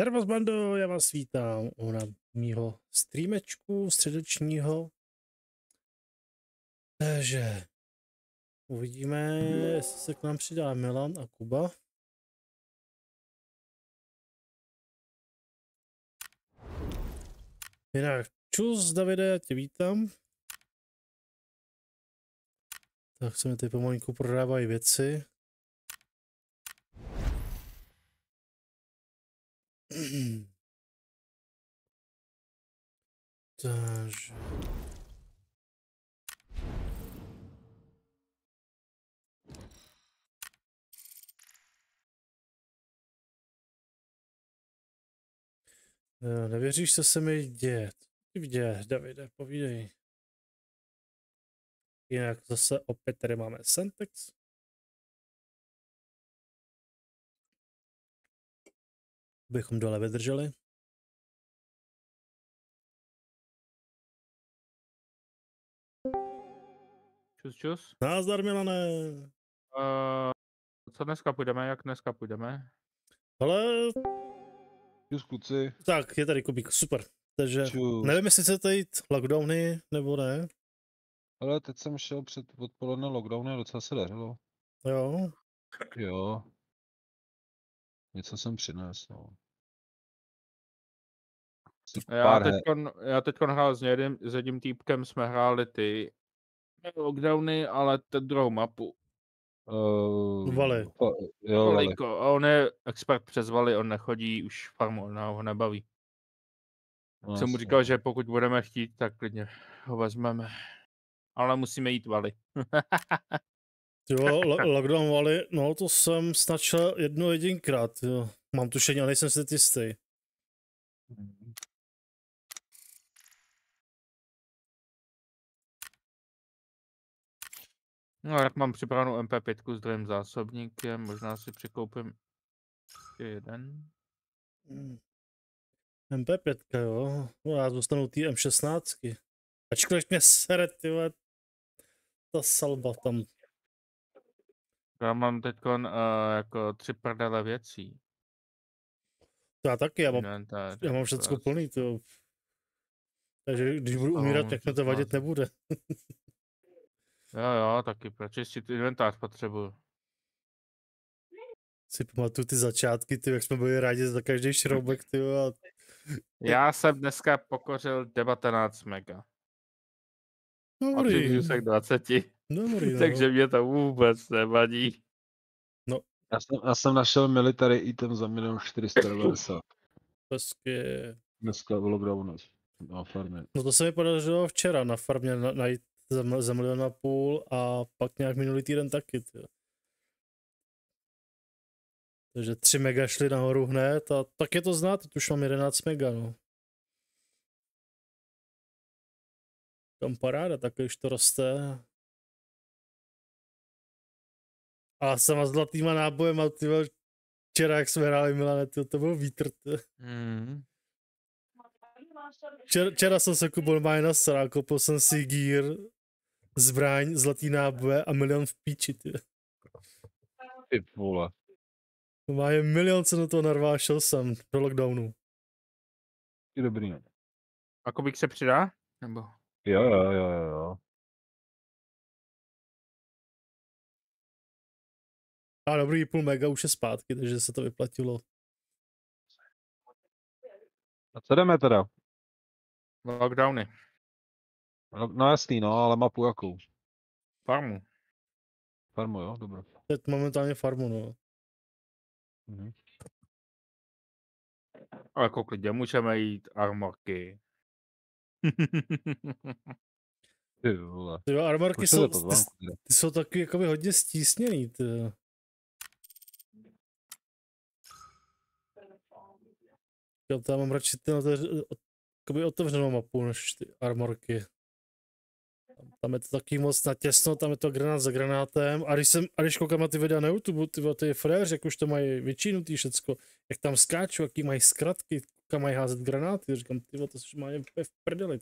Servus bando, já vás vítám u mýho streamečku středečního. Takže uvidíme, jestli se k nám přidá Milan a Kuba. Jinak čus, Davide, já tě vítám. Tak se mi tady pomalinku prodávají věci. Takže nevěříš, co se mi děje. Davide, povídej. Jinak zase opět tady máme Sentex. Bychom dole vydrželi. Čus, čus. Nazdar, Milane. Co dneska půjdeme, jak dneska půjdeme? Ale... Čus, kluci. Tak, je tady Kubík, super. Takže čus. Nevím, jestli chcete jít lockdowny, nebo ne. Ale teď jsem šel před odpoledne lockdowny a docela se dařilo. Jo. Jo. Něco jsem přinesl. No. Já teďkon hrál s jedním týpkem, jsme hráli ty lockdowny, ale tu druhou mapu. Vali. Jo, Valejko. A on je expert přes Vali, on nechodí už farmu, ona ho nebaví. Tak jsem mu říkal, že pokud budeme chtít, tak klidně ho vezmeme. Ale musíme jít Vali. Jo, lockdown Vali, no to jsem snačil jedinkrát, jo. Mám tušení, ale nejsem si teď jistý. No, jak mám připravenou MP5 s druhým zásobníkem, možná si přikoupím jeden. MP5, jo, no, já dostanu tý M16. Ačkoliv mě sere, tyhle, ta salba tam. Já mám teďkon jako 3 prdele věcí. Já taky, já mám všecko plný, to. Takže když budu umírat, tak mě to vadit nebude. jo, taky, pročistit inventář potřebuju. Si pamatuju ty začátky, ty, jak jsme byli rádi za každý šroubek, ty. A... Já jsem dneska pokořil 19 mega. Dobrý. A 20. Dobrý, takže mě to vůbec nevadí. No. Já jsem našel military item za milion 490. Dneska bylo grovno na farmě. No to se mi podařilo včera na farmě najít za 1,5 milionu a pak nějak minulý týden taky. Tě. Takže 3 mega šli nahoru hned a tak je to znát, už mám 11 mega, no. Tam paráda, tak už to roste. A sama zlatýma nábojema, tyhle, včera, jak jsme hráli, Milane, to byl vítr. Včera jsem se koupil na srák, koupil jsem si gír, zbraň, zlatý náboje a milion v píči, ty vole. Má je milion, co na to narvášel jsem do lockdownu. Ty dobrý. A Kubík se přidá? Nebo? Jo. A dobrý, půl mega už je zpátky, takže se to vyplatilo. A co jdeme teda? Lockdowny. No jasný, no, ale mapu jakou? Farmu. Farmu, jo, dobré. Teď momentálně farmu, no. Ale jako klidně můžeme jít armorky. Ty armorky jsou taky jakoby hodně stísněný, ty. Já tam mám radši otevřenou mapu než ty armorky. Tam je to taky moc natěsno, tam je to granát za granátem. A když koukám na ty videa na YouTube, ty fréři, jak už to mají vyčínutý všecko, jak tam skáču, jaký mají zkratky, kam mají házet granáty, říkám, ty to se má v prdeli.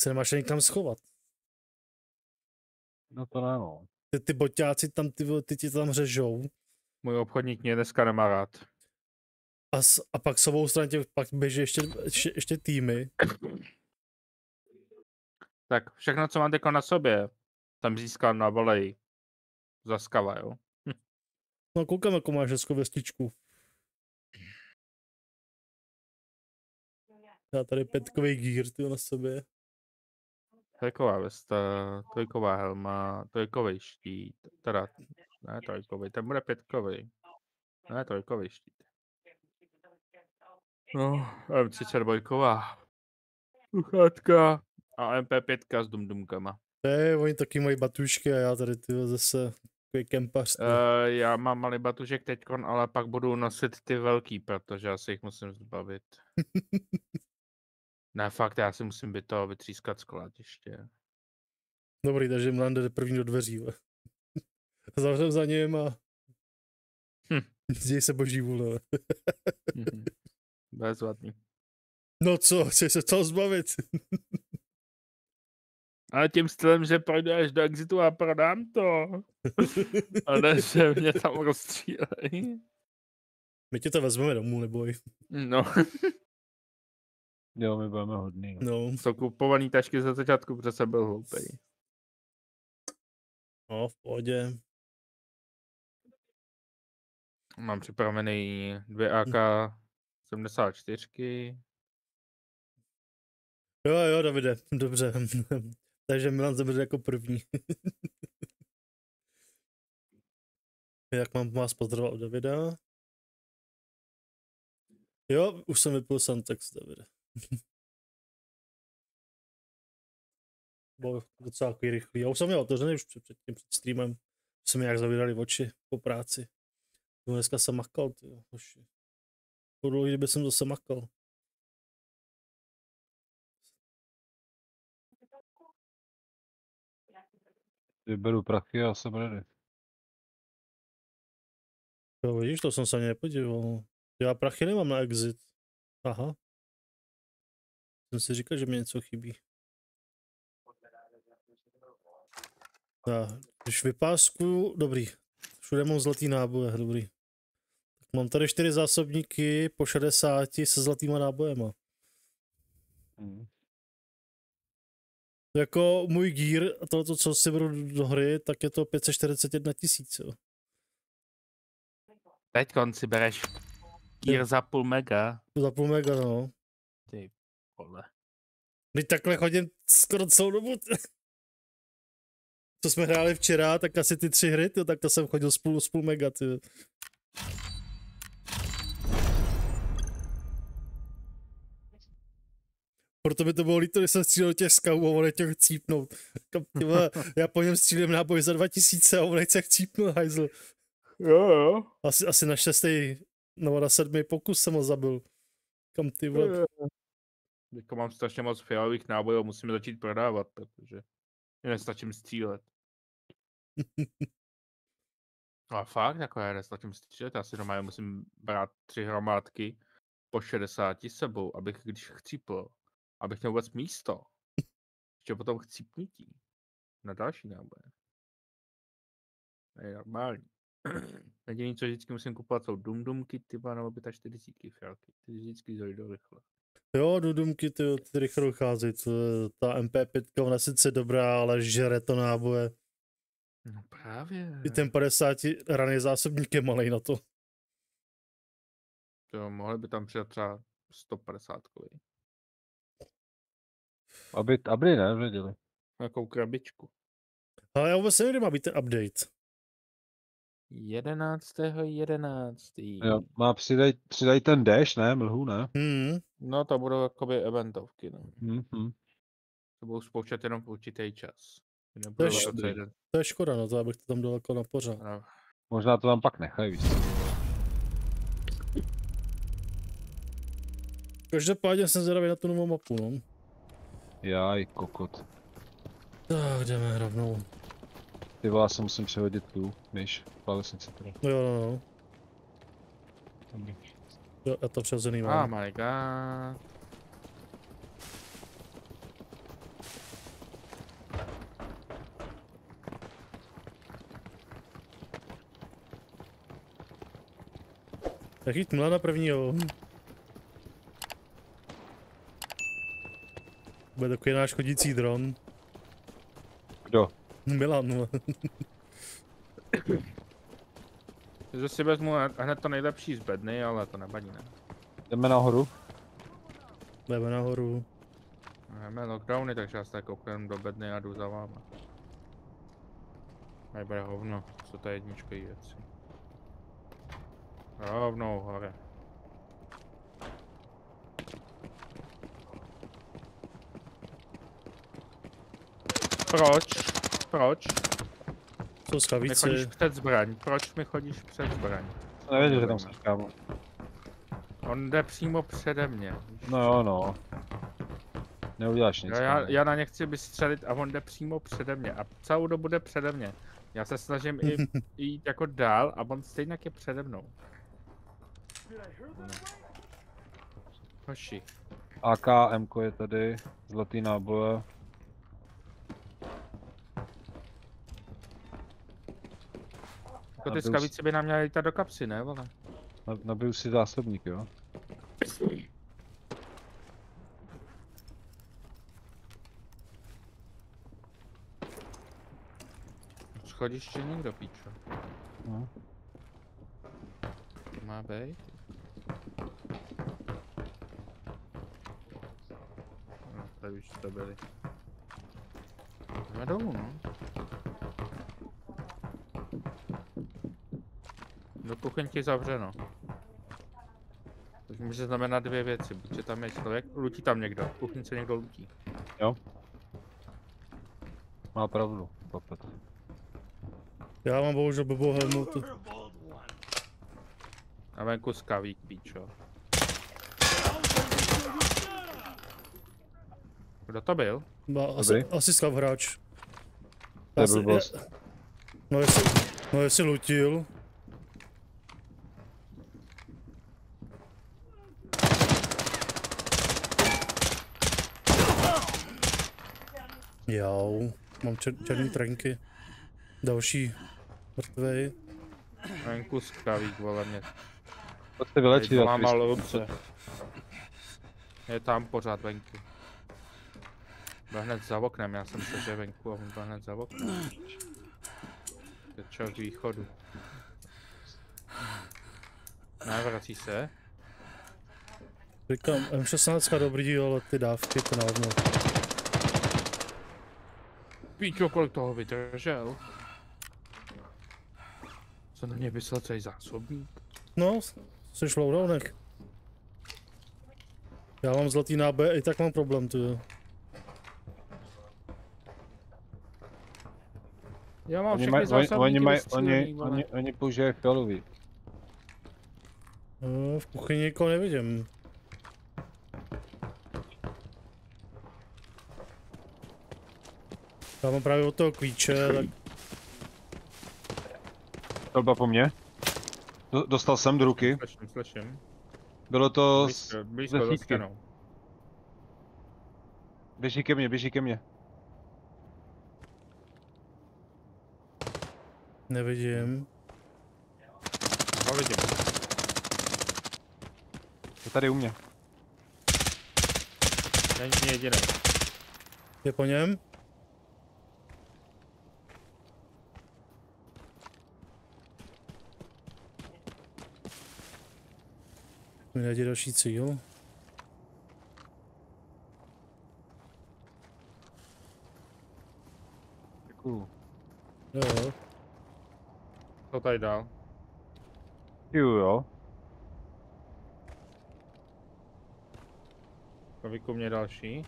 Se nemáš ani kam schovat. No to ne, no. Ty boťáci tam, ty ti tam řežou. Můj obchodník mě dneska nemá rád. a pak s ovou straně pak běží ještě týmy. Tak všechno, co mám teď na sobě, tam získám na volej. Zaskava, jo. No koukám, jako máš hezkou vestičku. Já tady petkový gear, ty na sobě. Trojková vesta, trojková helma, trojkový štít, teda ne trojkový, ten bude pětkový. Ne trojkový štít. No, M32, sluchátka a MP5 s dumdumkama. Ne, oni taky mají batušky a já tady tyhle zase takový kempař. Já mám malý batušek teďkon, ale pak budu nosit ty velký, protože já si jich musím zbavit. Ne, fakt, já si musím by to vytřískat z kolátiště. Dobrý, takže Mlanda jde první do dveří. Zavřem za něm a zděj se boží vůle. Bezvadný. No co, chci se toho zbavit. Ale tím stylem, že projdu až do exitu a prodám to. A ne, že mě tam rozstřílej. My tě to vezmeme domů, neboj. No. Jo, my budeme hodný. No. Jsou kupovaný tašky ze začátku, protože jsem byl hloupej. No, v pohodě. Mám připravený dvě AK-74. Jo, Davide, dobře. Takže Milan zemře jako první. Jak mám vás pozdravovat od Davida? Jo, už jsem vypil Sentex, Davide. Bylo docela takový rychlý. Já už jsem měl otevřený už před streamem. Se mi nějak zavírali oči po práci. Dneska jsem makal, tyjo, hoši. Po dlouhé době jsem zase makal. Vyberu prachy a jsem ready. Jo, vidíš, to jsem se ani nepodíval. Já prachy nemám na exit. Aha. Jsem si říkal, že mi něco chybí. Já, když vypáskuju, dobrý. Všude mám zlatý náboje, dobrý. Tak mám tady 4 zásobníky po 60 se zlatýma nábojema. Jako můj gear a tohoto, co si beru do hry, tak je to 541 000. Teďkon si bereš gear za půl mega. Za půl mega, no. Ty. Teď takhle chodím skoro celou dobu. Co jsme hráli včera, tak asi ty 3 hry, tak to jsem chodil spolu mega, ty. Proto by to bylo líto, když jsem střílel těch skavů a on nechtěl chcípnout. Já po něm střílím náboj za 2000 a on nechce chcípnout, hajzl. Jo. Asi na 6. nebo na 7. pokus jsem ho zabil. Kam ty vole. Jako mám strašně moc fialových nábojů, musíme začít prodávat, protože nestačím střílet. Ale fakt, jako já nestačím střílet, já si normálně musím brát 3 hromádky po 60 sebou, abych, když chcípl, abych měl vůbec místo. Ještě potom chcípnutí na další náboje. To je normální. Jediný, co vždycky musím kupovat, jsou dumdumky, tyba, nebo by ta 40 fialky. Ty vždycky dojdou rychle. Jo, dumky ty rychle dochází, ta MP5 ona sice dobrá, ale žere to náboje. No právě. I ten 50 raný zásobník je malej na to. Jo, mohli by tam přidat třeba 150kový. Aby ne, věděli. Jakou krabičku. Ale já vůbec nevím, kde má být ten update. 11.11. Jo, má přidaj ten déšť, ne? Mlhu, ne? No to budou jakoby eventovky, no. To budou spouštět jenom v určitý čas. To je škoda, no to abych to tam dal jako na pořád. No. Možná to tam pak nechají, víc. Každopádně jsem zvědavý na tu novou mapu, no. Jaj, kokot. Tak jdeme rovnou. Ty vole, já se musím přehodit tu myš, klávesnici teda. Jo. Jo, já to přehozený mám. Oh my god. Tak jít mla na prvního. Bude takový náš chodící dron. Kdo? Milan. Že si vezmu hned to nejlepší z bedny, ale to nevadí, ne? Jdeme nahoru. Jdeme nahoru. Jdeme lockdowny, takže já se kouknem do bedny a jdu za váma. Nebude hovno, co ta jednička je věci. Rovnou hore. Proč? Proč? Jsou stavíci. Chodíš před zbraň. Proč mi chodíš před zbraň? Nevěděl, že tam seš, kámo. On jde přímo přede mě. No jo, no. Neuděláš nic. No, já na ně chci vystřelit a on jde přímo přede mě. A celou dobu jde přede mě. Já se snažím i jít jako dál a on stejně je přede mnou. Hoši. AKM je tady. Zlatý náboje. To ty skavíci by nám měly lítat do kapsy, ne vole? Nabiju si zásobník, jo? Schodíš či někdo, píčo? No. To má bejt? No, tady už to byli. Jdeme dolů, no. Do kuchyňky zavřeno. Což může znamenat dvě věci, buď tam je člověk, lutí tam někdo, v kuchyňce někdo lutí. Jo. Má pravdu, papet. Já mám bohužel blbou helmutu. A venku skavík, píčo. Kdo to byl? No, asi skav hráč. No jestli lutil. Jau, mám černý trenky. Další mrtvej. Venku skavík, vole mě. To jste vylečil. Je tam pořád venku. Byl hned za oknem, já jsem se že venku a on byl hned za oknem. Tečel k východu. Návrací se. Říkám, M16 dobrý, ale ty dávky to návno. Píčo, kolik toho vydržel? Co na mě vyslal celý zásobník? No, jsi v loadownek. Já mám zlatý náboje, i tak mám problém tu. Já mám všechny zásobníky vystřílený. Oni používají fialový. No, v kuchyni někoho nevidím. Já mám právě od toho klíče, tak... Elba po mně. Dostal jsem do ruky. Slyším. Bylo to blízko ze sítky. Běží ke mně, běží ke mně. Nevidím. Já vidím. Je tady u mě. Není jediný. Je po něm? Mi najde další cíl. Děkuju. Jo. Co tady dál? Jo. Kolik u mě další?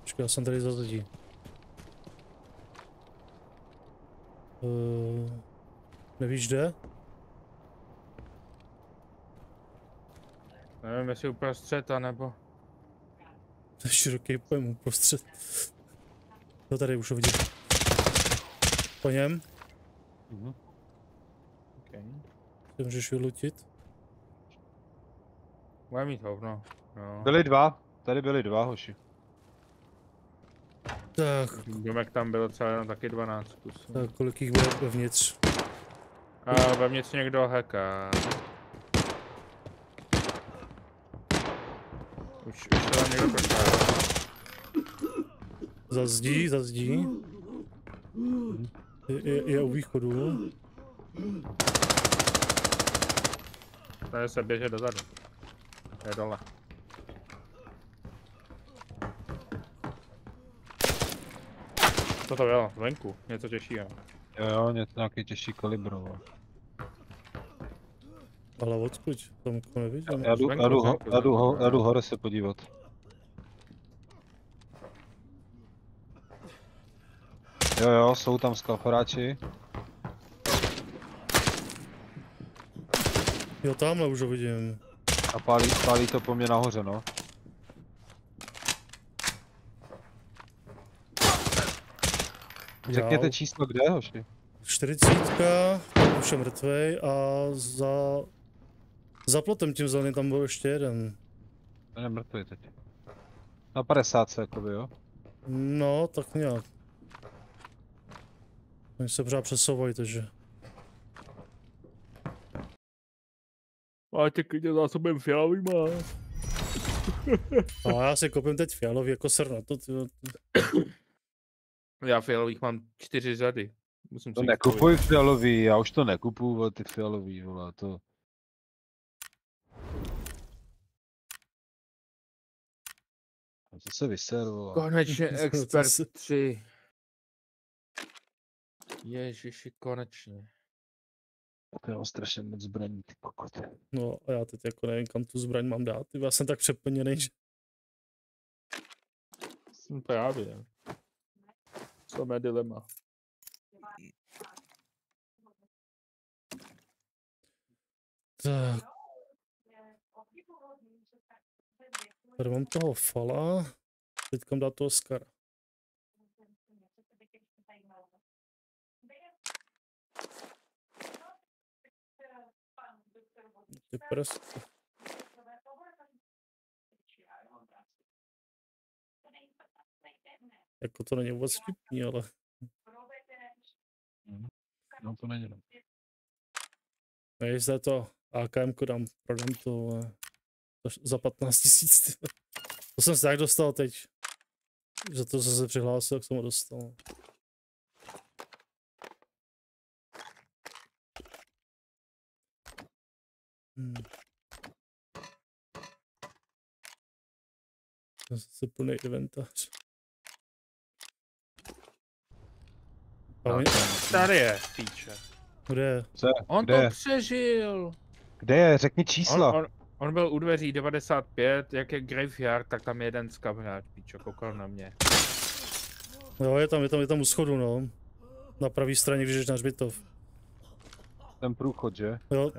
Počkej, já jsem tady za lidí. Nevíš kde? Nevím, jestli uprostřed, anebo... To je široký pojem uprostřed. To tady už ho vidím. Po něm. Okay. Ty můžeš vylutit. Bude mít hovno. No. Byli dva. Tady byli dva, hoši. Tak. Domek tam bylo celé na taky 12 kusů. Tak kolik jich bylo vevnitř? A vevnitř někdo hacká. Už se tam někdo kočká. Za zdí. Je u východu. Tady se běže dozadu. Je dole. Co to bylo? Zvenku? Něco těžšího. Jo, něco nějaký těžší kalibroval. Ale odkud? Tamku nevidím. Já jdu hore se podívat. Jo, jsou tam skafaráči. Jo, tamhle už ho vidím. A pálí to po mně nahoře, no. Řekněte číslo, kde, hoši? 40, už je mrtvej a za plotem tím zeleným tam byl ještě jeden. To je mrtvej teď. Na 50 jakoby, jo? No, tak nějak. Oni se pořád přesouvají, takže. Ale tě klidně zásobem fialový má. No, já si koupím teď fialový jako srna, to ty. Já fialových mám 4 řady. Musím to nekupuji fialový, já už to nekupuju, ty fialový, vole, to. Co se vyservovalo? Konečně Expert 3. Ježiši, konečně. To je strašně moc zbraní, ty kokoty. No a já teď jako nevím, kam tu zbraň mám dát, já jsem tak přeplněný, že... Jsem právě, ne? To mé dilema. Tak. Tady mám toho fala, teďka dá toho skara. Ty prsty. Jako to není vůbec vtipný, ale... No to není, no. Než za to AKM-ku dám, prodám to za 15 000. To jsem si tak dostal teď. Za to, co se přihlásil, jak jsem ho dostal. To je zase plný inventář. Tady je, píče. Kde je? On to přežil. Kde je? Řekni čísla. On byl u dveří 95, jak je graveyard, tak tam je jeden skavráč, píče, koukal na mě. Jo, je tam u schodu, no. Na pravé straně, když jdeš na hřbitov. Ten průchod, že? Jo.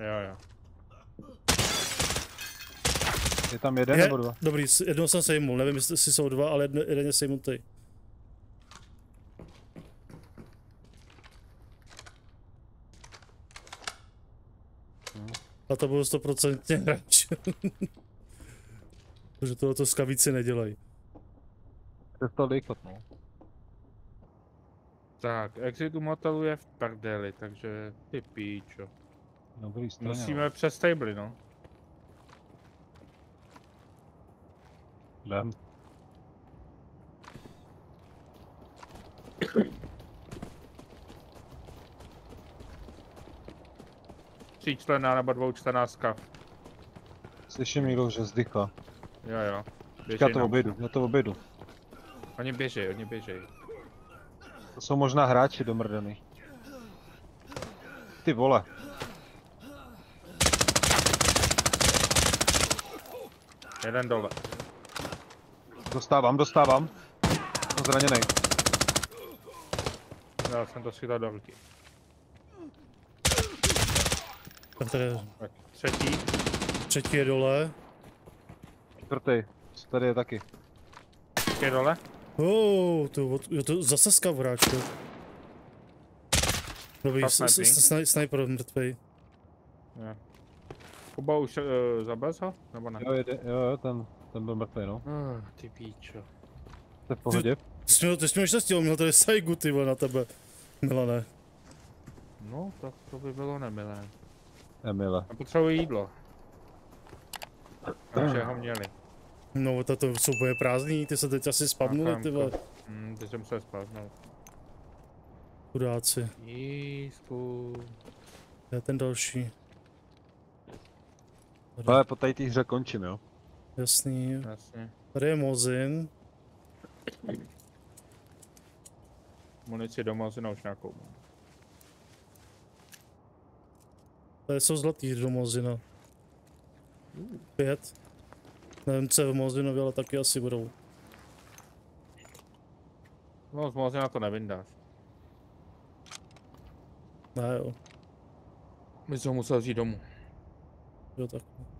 Je tam jeden nebo dva? Dobrý, jednou jsem sejmul, nevím, jestli jsou dva, ale jeden je sejmutý. A to bylo 100% hráč. Protože tohoto skavíci nedělají. Přestal dejkat, no. Tak, exit u motelu je v prdeli, takže ty píčo. Dobrý straně. Musíme přes table, no. Jdem. Tříčlenná nebo dvoučtenářka. Slyším někdo, že zdychá. Jo. Já to obejdu. Oni běžej. To jsou možná hráči domrdený. Ty vole. Jeden dole. Dostávám. Jsem zraněný. Já jsem to schytal do ruky. Tak, třetí. Třetí je dole. Čtvrtý. Tady je taky. Je dole? To zase skavráčko. Dobrý, sniper mrtvej. Kuba už zabez ho? Nebo ne? Jo, ten byl mrtvej, no. Ty píčo. Jste v pohodě? Ty jsi měl štěstí, on měl tady sajgu, ty vole, na tebe. Milané. No, tak to by bylo nemilé. Emile. A potřebuji jídlo. Takže ho měli. No, to jsou úplně prázdný, ty se teď asi spavnuli, ty vole. Teď jsem se spavnul. Chudáci. Jízku. To je ten další. Ale po tady té hře končím, jo? Jasný. Jasně. Tady je Mozin. Munici do Mozina už nějakou. Tady jsou zlatý do Mozina. 5. Nevím, co je v Mozinově, ale taky asi budou. No, z Mozina to nevindáš. Ne, jo. My jsme ho museli vzít domů. Jo, tak.